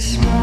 Christmas.